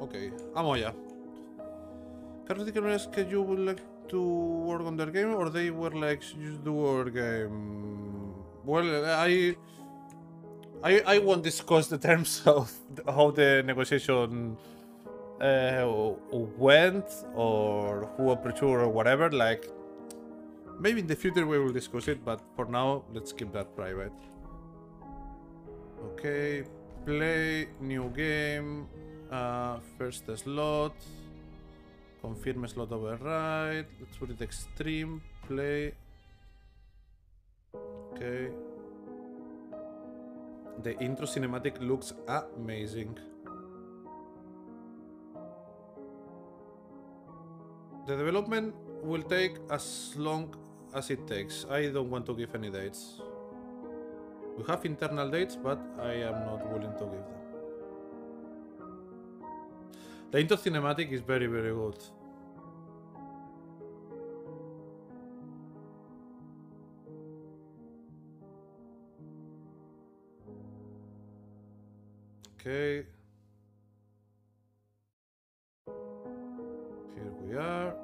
Okay, Amoya. Can I ask you would like to work on their game, or they were like, just do our game? Well, I won't discuss the terms of how the negotiation went, or who aperture or whatever. Like, maybe in the future we will discuss it, but for now, let's keep that private. Okay, play, new game, first slot, confirm slot override, let's put it extreme, play, okay. The intro cinematic looks amazing. The development will take as long as it takes. I don't want to give any dates. We have internal dates, but I am not willing to give them. The intro cinematic is very, very good. Okay. Here we are.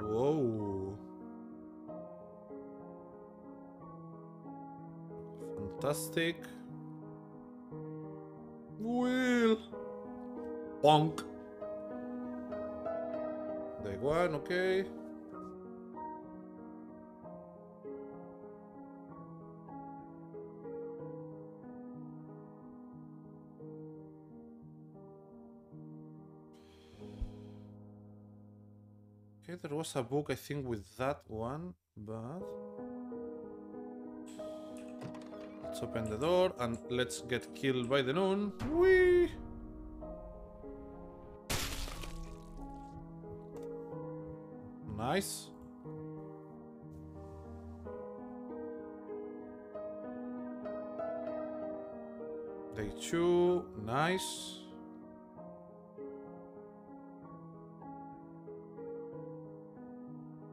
Whoa. Fantastic. Will bonk. Day one, okay. Okay, there was a book I think with that one, but let's open the door and let's get killed by the noon. Whee! Nice. Day two. Nice.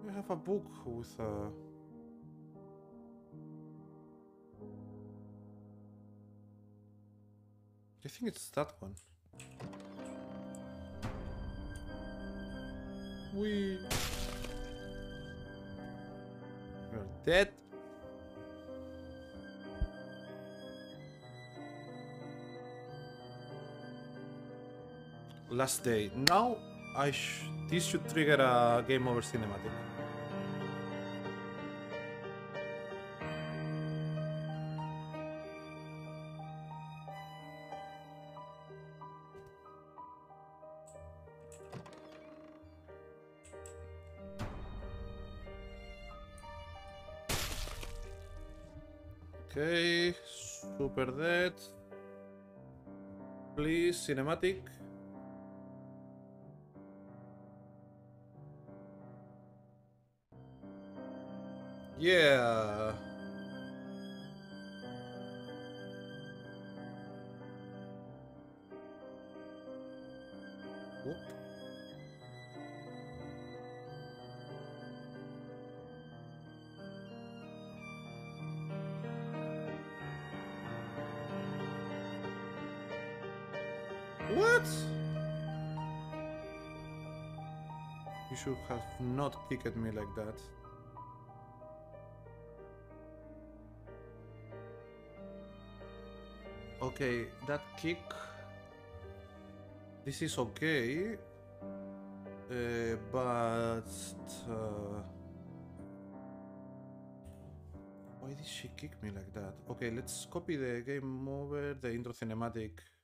We have a book with a... I think it's that one. We are dead. Last day. Now this should trigger a game over cinematic. Okay, super dead. Please, cinematic. Yeah. Whoop. What? You should have not kicked me like that. Okay, that kick. This is okay, but why did she kick me like that? Okay, let's copy the game over, the intro cinematic.